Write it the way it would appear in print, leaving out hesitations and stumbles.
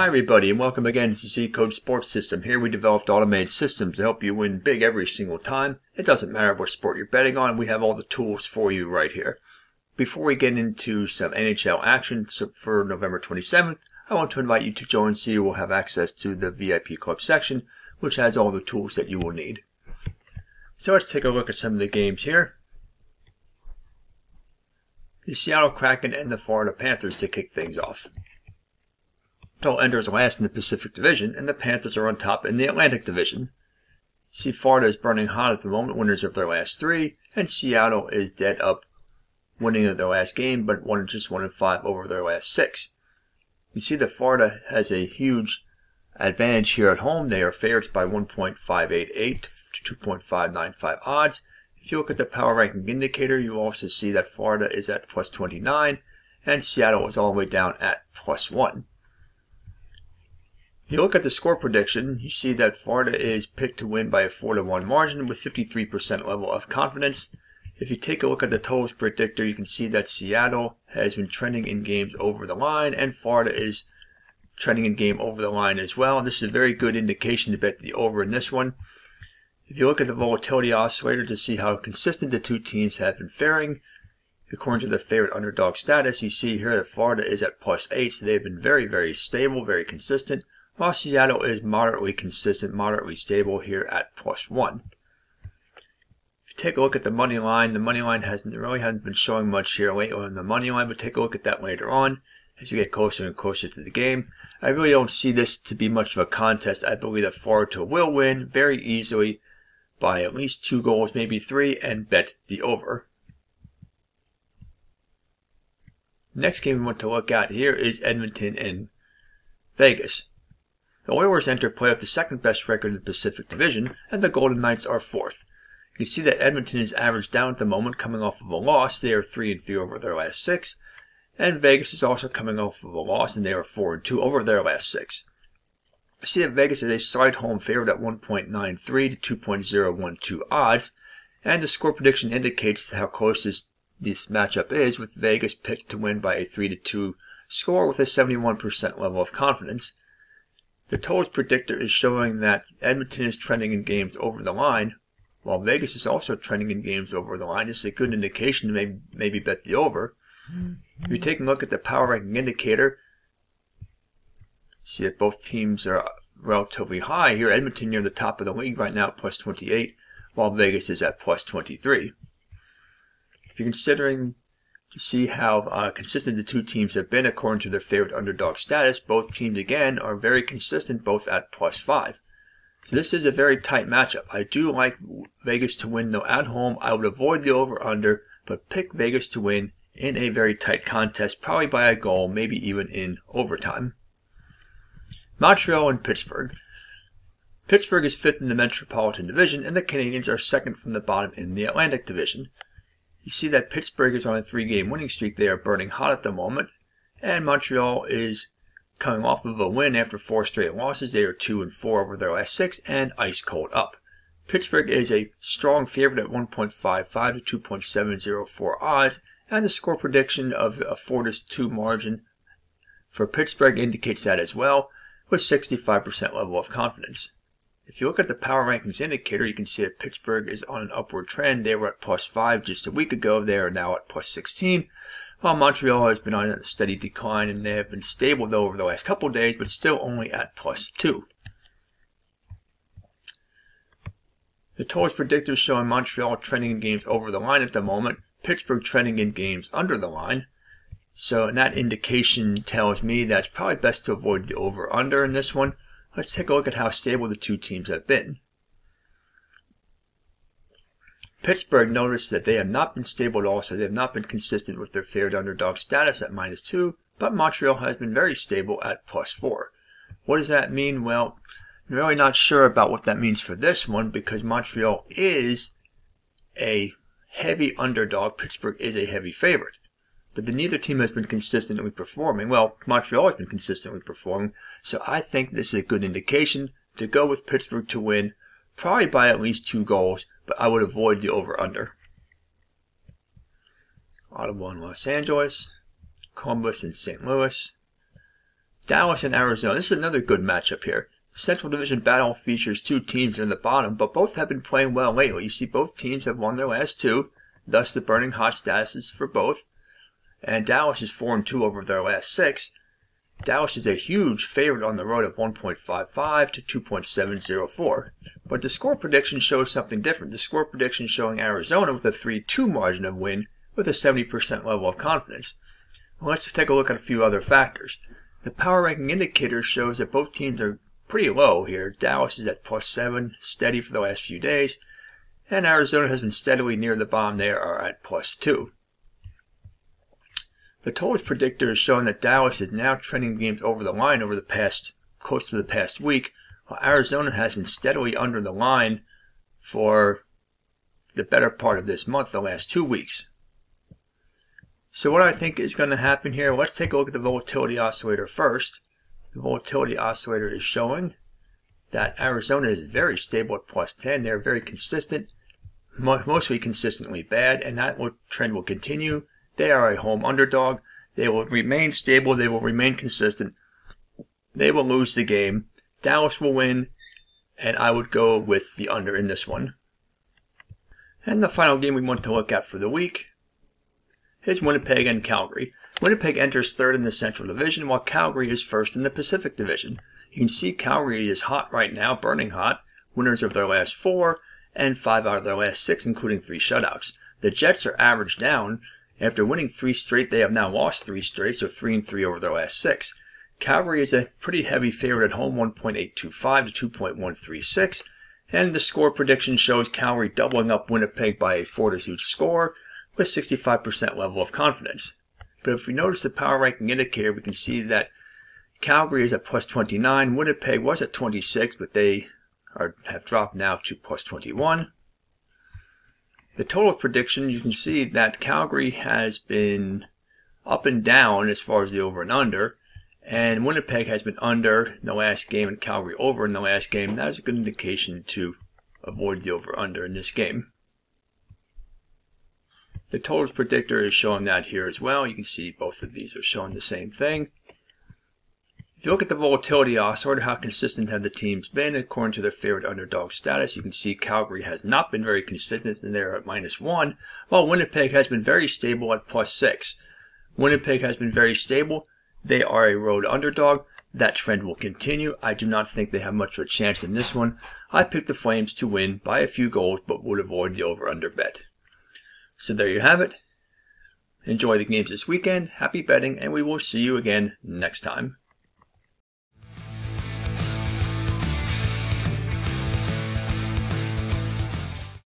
Hi everybody, and welcome again to Z-Code Sports System. Here we developed automated systems to help you win big every single time. It doesn't matter what sport you're betting on, we have all the tools for you right here. Before we get into some NHL action for November 27th, I want to invite you to join so you will have access to the VIP Club section, which has all the tools that you will need. So let's take a look at some of the games here. The Seattle Kraken and the Florida Panthers to kick things off. Montreal enters last in the Pacific Division, and the Panthers are on top in the Atlantic Division. See, Florida is burning hot at the moment, winners of their last three, and Seattle is dead up, winning their last game, but just one in five over their last six. You see that Florida has a huge advantage here at home. They are favorites by 1.588 to 2.595 odds. If you look at the power ranking indicator, you also see that Florida is at plus 29, and Seattle is all the way down at plus 1. If you look at the score prediction, you see that Florida is picked to win by a 4-1 margin with 53% level of confidence. If you take a look at the totals predictor, you can see that Seattle has been trending in games over the line, and Florida is trending in game over the line as well. And this is a very good indication to bet the over in this one. If you look at the volatility oscillator to see how consistent the two teams have been faring, according to their favorite underdog status, you see here that Florida is at plus 8, so they've been very, very stable, very consistent. While Seattle is moderately consistent, moderately stable here at plus 1. If you take a look at the money line really hasn't been showing much here lately on the money line, but take a look at that later on as we get closer and closer to the game. I really don't see this to be much of a contest. I believe that Florida will win very easily by at least 2 goals, maybe 3, and bet the over. Next game we want to look at here is Edmonton and Vegas. The Oilers enter play with the second best record in the Pacific Division, and the Golden Knights are 4th. You can see that Edmonton is averaged down at the moment, coming off of a loss. They are 3-3 over their last 6. And Vegas is also coming off of a loss, and they are 4-2 over their last 6. You see that Vegas is a slight home favorite at 1.93 to 2.012 odds, and the score prediction indicates how close this matchup is, with Vegas picked to win by a 3-2 score with a 71% level of confidence. The totals predictor is showing that Edmonton is trending in games over the line, while Vegas is also trending in games over the line. This is a good indication to maybe bet the over. If you take a look at the power ranking indicator, see that both teams are relatively high here. Edmonton near the top of the league right now at plus 28, while Vegas is at plus 23. If you're considering to see how consistent the two teams have been according to their favorite underdog status, both teams again are very consistent, both at plus 5. So this is a very tight matchup. I do like Vegas to win though at home. I would avoid the over-under, but pick Vegas to win in a very tight contest, probably by a goal, maybe even in overtime. Montreal and Pittsburgh. Pittsburgh is 5th in the Metropolitan Division, and the Canadiens are 2nd from the bottom in the Atlantic Division. You see that Pittsburgh is on a 3-game winning streak. They are burning hot at the moment. And Montreal is coming off of a win after 4 straight losses. They are 2-4 over their last 6 and ice cold up. Pittsburgh is a strong favorite at 1.55 to 2.704 odds. And the score prediction of a 4-2 margin for Pittsburgh indicates that as well, with 65% level of confidence. If you look at the power rankings indicator, you can see that Pittsburgh is on an upward trend. They were at plus 5 just a week ago. They are now at plus 16, while Montreal has been on a steady decline, and they have been stable though over the last couple of days, but still only at plus 2. The totals predictors showing Montreal trending in games over the line at the moment, Pittsburgh trending in games under the line. So that indication tells me that it's probably best to avoid the over-under in this one. Let's take a look at how stable the two teams have been. Pittsburgh noticed that they have not been stable at all, so they have not been consistent with their favorite underdog status at -2, but Montreal has been very stable at plus 4. What does that mean? Well, I'm really not sure about what that means for this one because Montreal is a heavy underdog. Pittsburgh is a heavy favorite. But neither team has been consistently performing. Well, Montreal has been consistently performing, so I think this is a good indication to go with Pittsburgh to win, probably by at least 2 goals, but I would avoid the over-under. Ottawa and Los Angeles, Columbus and St. Louis. Dallas and Arizona. This is another good matchup here. The Central Division battle features two teams in the bottom, but both have been playing well lately. You see, both teams have won their last two, thus the burning hot statuses for both. And Dallas is 4-2 over their last six. Dallas is a huge favorite on the road of 1.55 to 2.704. But the score prediction shows something different. The score prediction showing Arizona with a 3-2 margin of win with a 70% level of confidence. Well, let's take a look at a few other factors. The power ranking indicator shows that both teams are pretty low here. Dallas is at +7, steady for the last few days, and Arizona has been steadily near the bottom. They are at +2. The totals predictor is showing that Dallas is now trending games over the line over the past close to the past week, while Arizona has been steadily under the line for the better part of this month, the last 2 weeks. So what I think is going to happen here, let's take a look at the volatility oscillator first. The volatility oscillator is showing that Arizona is very stable at +10. They're very consistent, mostly consistently bad, and that trend will continue. They are a home underdog. They will remain stable. They will remain consistent. They will lose the game. Dallas will win, and I would go with the under in this one. And the final game we want to look at for the week is Winnipeg and Calgary. Winnipeg enters third in the Central Division, while Calgary is first in the Pacific Division. You can see Calgary is hot right now, burning hot, winners of their last 4 and 5 out of their last 6, including 3 shutouts. The Jets are average down. After winning 3 straight, they have now lost 3 straight, so 3-3 over their last 6. Calgary is a pretty heavy favorite at home, 1.825 to 2.136, and the score prediction shows Calgary doubling up Winnipeg by a 4-2 score, with 65% level of confidence. But if we notice the power ranking indicator, we can see that Calgary is at +29, Winnipeg was at 26, but they have dropped now to +21. The total prediction, you can see that Calgary has been up and down as far as the over and under, and Winnipeg has been under in the last game and Calgary over in the last game. That is a good indication to avoid the over-under in this game. The totals predictor is showing that here as well. You can see both of these are showing the same thing. If you look at the volatility oscillator, how consistent have the teams been according to their favorite underdog status? You can see Calgary has not been very consistent, and they're at -1, while Winnipeg has been very stable at +6. Winnipeg has been very stable. They are a road underdog. That trend will continue. I do not think they have much of a chance in this one. I picked the Flames to win by a few goals, but would avoid the over-under bet. So there you have it. Enjoy the games this weekend. Happy betting, and we will see you again next time.